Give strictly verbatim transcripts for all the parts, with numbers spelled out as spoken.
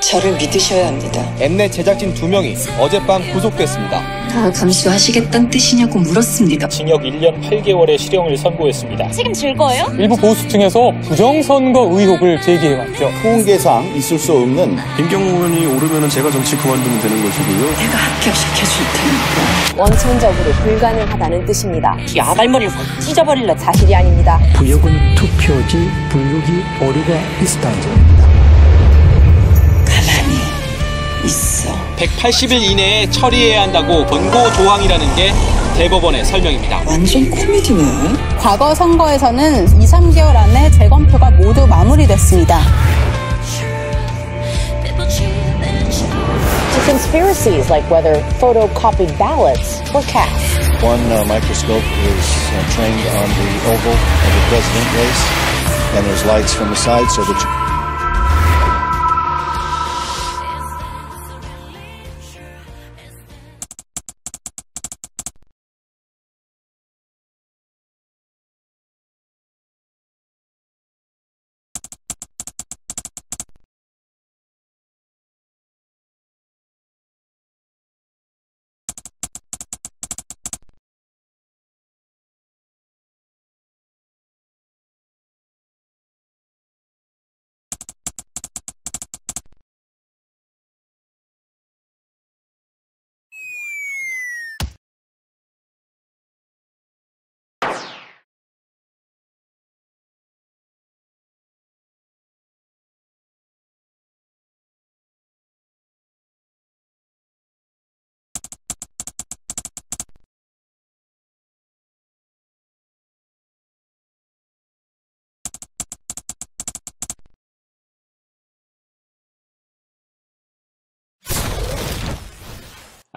저를 믿으셔야 합니다. 엠넷 제작진 두 명이 어젯밤 구속됐습니다. 다 감수하시겠다는 뜻이냐고 물었습니다. 징역 일 년 팔 개월의 실형을 선고했습니다. 책임질 거예요? 일부 보수층에서 부정선거 의혹을 제기해왔죠. 후원계상 있을 수 없는 김경호 의원이 오르면 제가 정치 그만두면 되는 것이고요. 내가 합격시켜줄 테니까. 원천적으로 불가능하다는 뜻입니다. 야발머리를 확 찢어버릴라. 사실이 아닙니다. 부역은 투표지, 부역이 오류가 있었다죠. 있어. 백팔십 일 이내에 처리해야 한다고 권고 조항이라는 게 대법원의 설명입니다. 완전 코미디네. 과거 선거에서는 이, 삼 개월 안에 재검표가 모두 마무리됐습니다. Conspiracies like whether photocopied ballots were cast. One uh, microscope is uh, trained on the oval of the president race, and there's lights from the side so that. You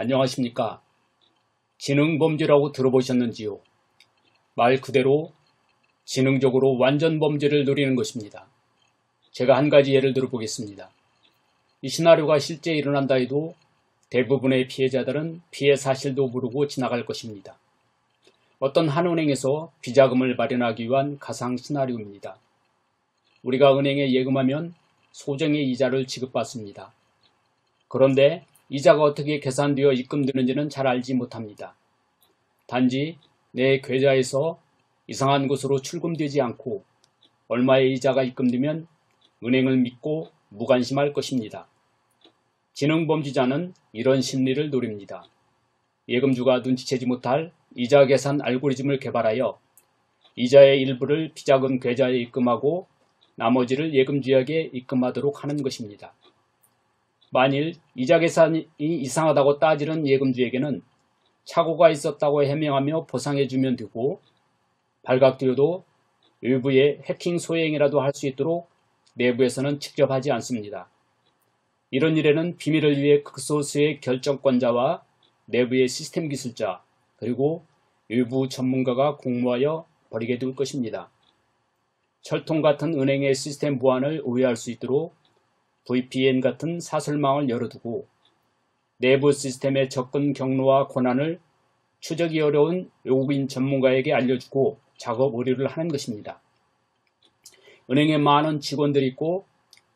안녕하십니까. 지능범죄라고 들어보셨는지요? 말 그대로 지능적으로 완전 범죄를 노리는 것입니다. 제가 한 가지 예를 들어보겠습니다. 이 시나리오가 실제 일어난다 해도 대부분의 피해자들은 피해 사실도 모르고 지나갈 것입니다. 어떤 한 은행에서 비자금을 마련하기 위한 가상 시나리오입니다. 우리가 은행에 예금하면 소정의 이자를 지급받습니다. 그런데 이자가 어떻게 계산되어 입금되는지는 잘 알지 못합니다. 단지 내 계좌에서 이상한 곳으로 출금되지 않고 얼마의 이자가 입금되면 은행을 믿고 무관심할 것입니다. 지능범죄자는 이런 심리를 노립니다. 예금주가 눈치채지 못할 이자 계산 알고리즘을 개발하여 이자의 일부를 비자금 계좌에 입금하고 나머지를 예금주에게 입금하도록 하는 것입니다. 만일 이자 계산이 이상하다고 따지는 예금주에게는 착오가 있었다고 해명하며 보상해주면 되고, 발각되어도 일부의 해킹 소행이라도 할 수 있도록 내부에서는 직접 하지 않습니다. 이런 일에는 비밀을 위해 극소수의 결정권자와 내부의 시스템 기술자, 그리고 일부 전문가가 공모하여 벌이게 될 것입니다. 철통 같은 은행의 시스템 보안을 오해할 수 있도록 브이피엔 같은 사설망을 열어두고 내부 시스템의 접근 경로와 권한을 추적이 어려운 외국인 전문가에게 알려주고 작업 의뢰를 하는 것입니다. 은행에 많은 직원들이 있고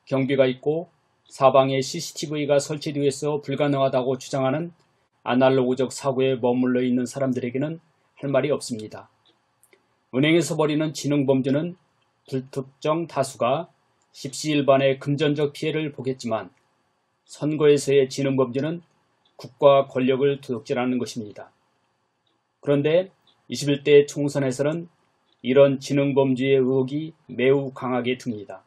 경비가 있고 사방에 씨씨티비가 설치되어 있어 불가능하다고 주장하는 아날로그적 사고에 머물러 있는 사람들에게는 할 말이 없습니다. 은행에서 벌이는 지능범죄는 불특정 다수가 십시일반의 금전적 피해를 보겠지만 선거에서의 지능범죄는 국가 권력을 도둑질하는 것입니다. 그런데 이십일 대 총선에서는 이런 지능범죄의 의혹이 매우 강하게 듭니다.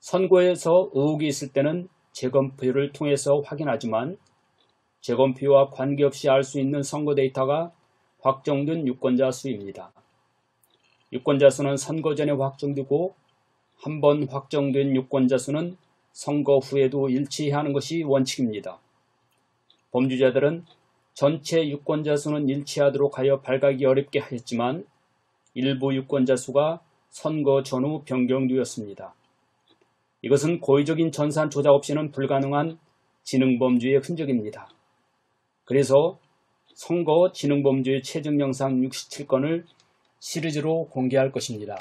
선거에서 의혹이 있을 때는 재검표를 통해서 확인하지만 재검표와 관계없이 알 수 있는 선거 데이터가 확정된 유권자 수입니다. 유권자 수는 선거 전에 확정되고 한번 확정된 유권자 수는 선거 후에도 일치하는 것이 원칙입니다. 범죄자들은 전체 유권자 수는 일치하도록 하여 발각이 어렵게 하였지만 일부 유권자 수가 선거 전후 변경되었습니다. 이것은 고의적인 전산 조작 없이는 불가능한 지능범죄의 흔적입니다. 그래서 선거 지능범죄의 최종 영상 육십칠 건을 시리즈로 공개할 것입니다.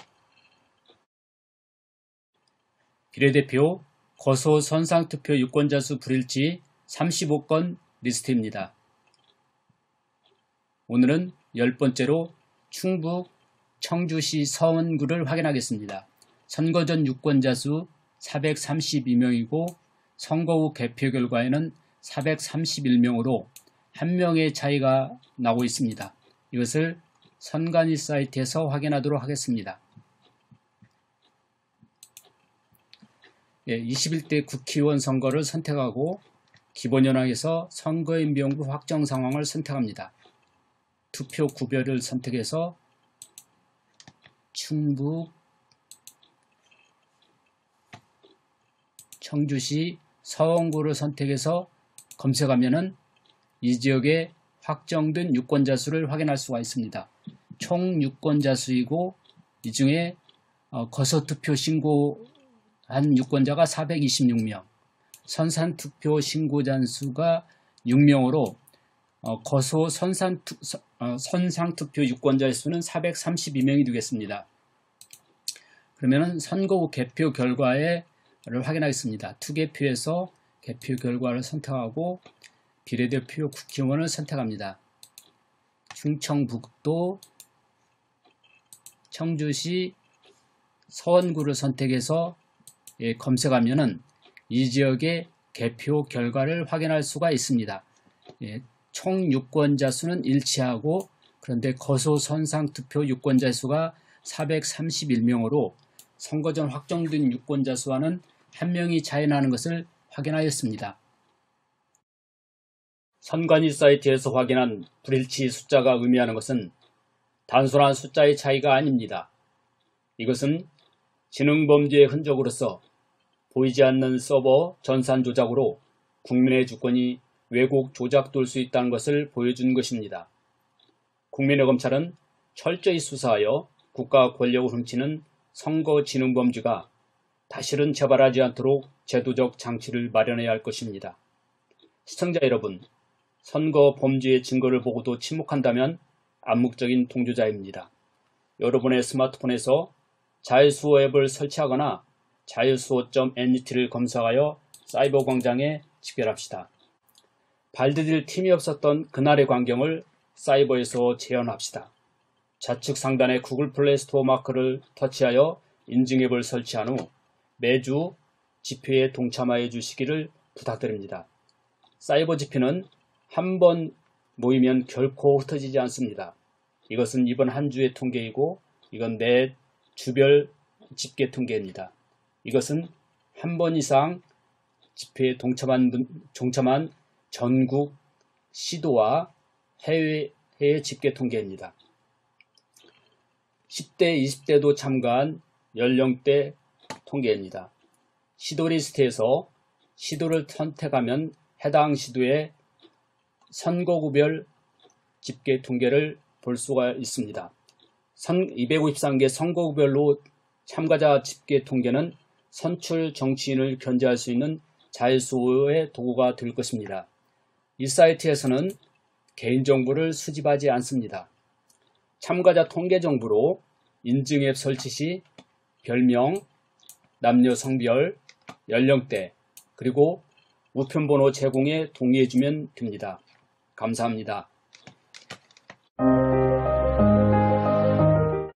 비례대표, 거소 선상투표 유권자 수 불일치 삼십오 건 리스트입니다. 오늘은 열 번째로 충북 청주시 서원구를 확인하겠습니다. 선거 전 유권자 수 사백삼십이 명이고 선거 후 개표 결과에는 사백삼십일 명으로 한 명의 차이가 나고 있습니다. 이것을 선관위 사이트에서 확인하도록 하겠습니다. 예, 이십일 대 국회의원 선거를 선택하고 기본연황에서 선거인 비용부 확정 상황을 선택합니다. 투표 구별을 선택해서 충북 청주시 서원구를 선택해서 검색하면은 이 지역에 확정된 유권자 수를 확인할 수가 있습니다. 총 유권자 수이고 이 중에 거소투표 신고한 유권자가 사백이십육 명, 선산투표 신고자 수가 육 명으로 거소 선산투, 선상투표 유권자 수는 사백삼십이 명이 되겠습니다. 그러면 선거 후 개표 결과를 확인하겠습니다. 투개표에서 개표 결과를 선택하고 비례대표 국회의원을 선택합니다. 충청북도 청주시 서원구를 선택해서 예, 검색하면은 이 지역의 개표 결과를 확인할 수가 있습니다. 예, 총 유권자 수는 일치하고 그런데 거소 선상투표 유권자 수가 사백삼십일 명으로 선거 전 확정된 유권자 수와는 한 명이 차이 나는 것을 확인하였습니다. 선관위 사이트에서 확인한 불일치 숫자가 의미하는 것은 단순한 숫자의 차이가 아닙니다. 이것은 지능범죄의 흔적으로서 보이지 않는 서버 전산 조작으로 국민의 주권이 왜곡 조작될 수 있다는 것을 보여준 것입니다. 국민의 검찰은 철저히 수사하여 국가 권력을 훔치는 선거지능범죄가 다시는 재발하지 않도록 제도적 장치를 마련해야 할 것입니다. 시청자 여러분, 선거 범죄의 증거를 보고도 침묵한다면 암묵적인 동조자입니다. 여러분의 스마트폰에서 자유수호 앱을 설치하거나 자유수호 닷 넷를 검색하여 사이버 광장에 집결합시다. 발디딜 틈이 없었던 그날의 광경을 사이버에서 재현합시다. 좌측 상단의 구글 플레이 스토어 마크를 터치하여 인증 앱을 설치한 후 매주 집회에 동참하여 주시기를 부탁드립니다. 사이버 집회는 한 번 모이면 결코 흩어지지 않습니다. 이것은 이번 한 주의 통계이고 이건 매 주별 집계 통계입니다. 이것은 한 번 이상 집회에 동참한, 동참한 전국 시도와 해외, 해외 집계 통계입니다. 십 대, 이십 대도 참가한 연령대 통계입니다. 시도 리스트에서 시도를 선택하면 해당 시도의 선거구별 집계 통계를 볼 수가 있습니다. 이백오십삼 개 선거구별로 참가자 집계 통계는 선출 정치인을 견제할 수 있는 자율수호의 도구가 될 것입니다. 이 사이트에서는 개인정보를 수집하지 않습니다. 참가자 통계정보로 인증앱 설치 시 별명, 남녀 성별, 연령대, 그리고 우편번호 제공에 동의해주면 됩니다. 감사합니다.